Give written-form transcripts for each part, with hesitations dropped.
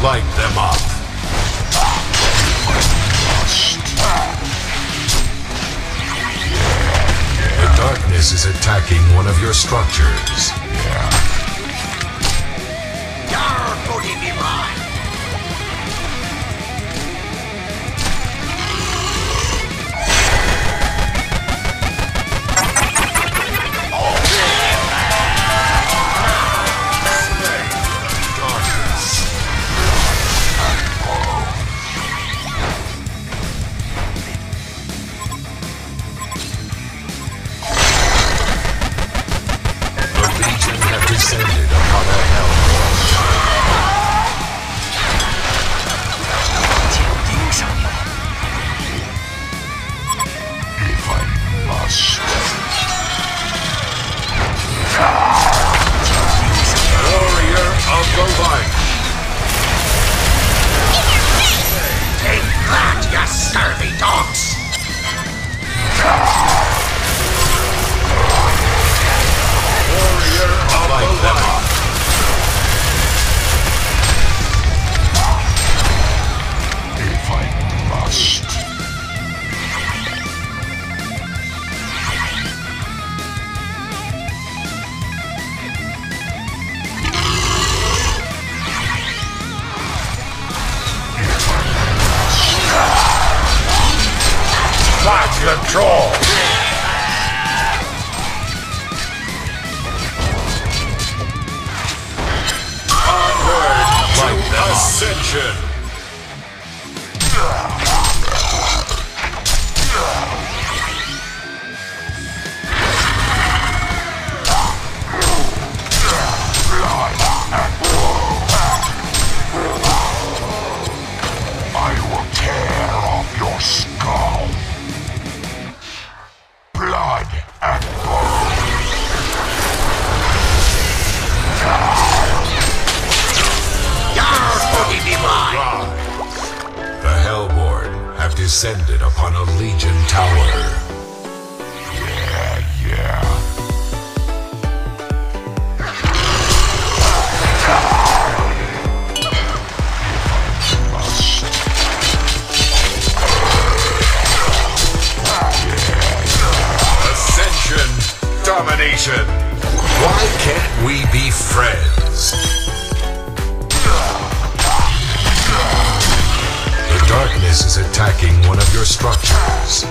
Light them up. The darkness is attacking one of your structures. Control! Onward to ascension! I will tear off your skull! Blood and bone. The Hellborn have descended upon a Legion tower. Domination. Why can't we be friends? The darkness is attacking one of your structures.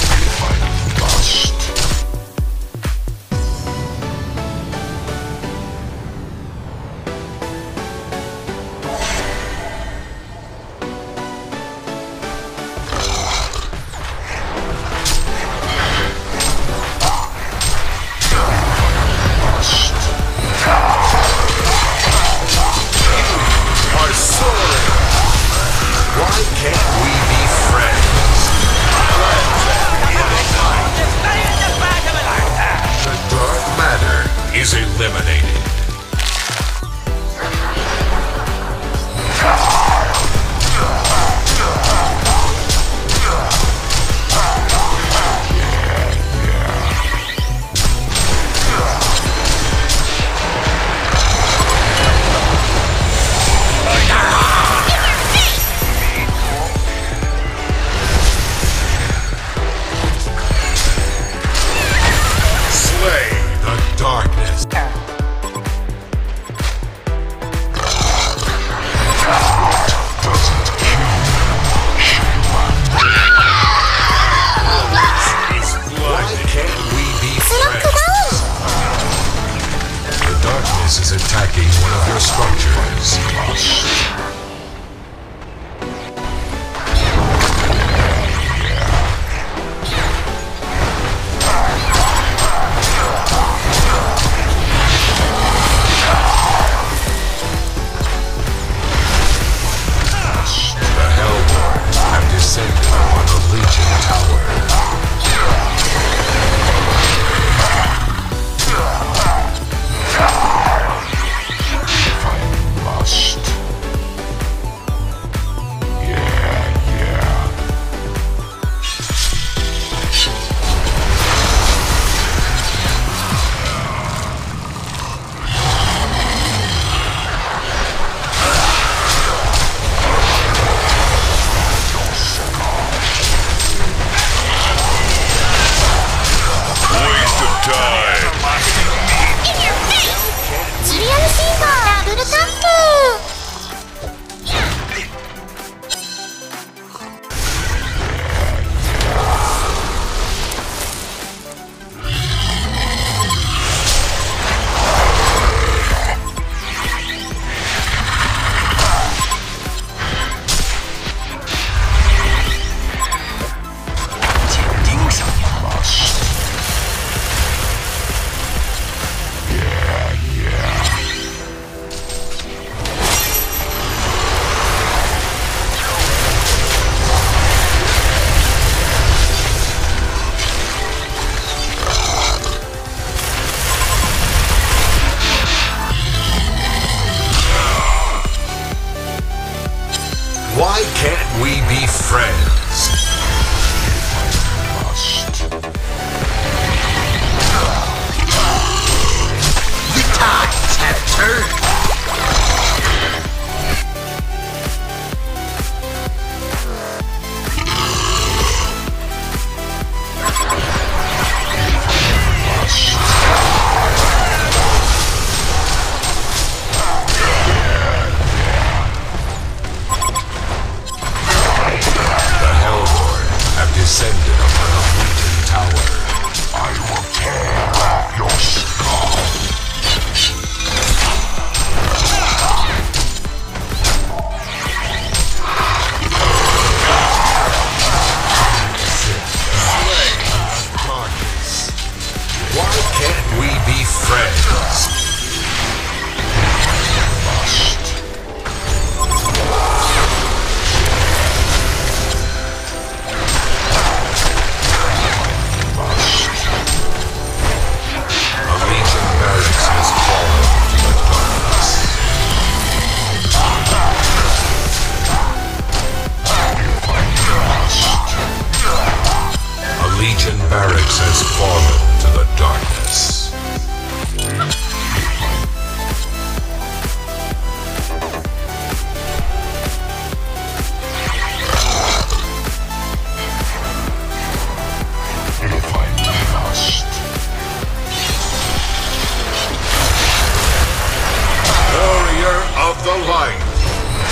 the light.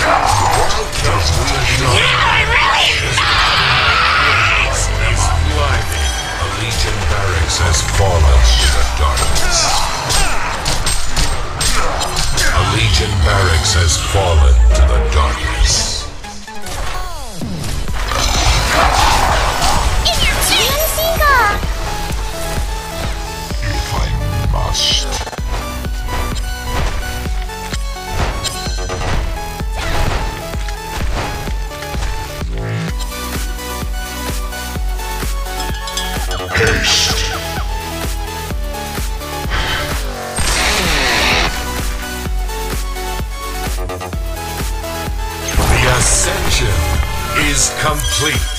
No, really not! It's blinding. A Legion barracks has fallen in the darkness. A Legion barracks has fallen to the darkness. Ascension is complete.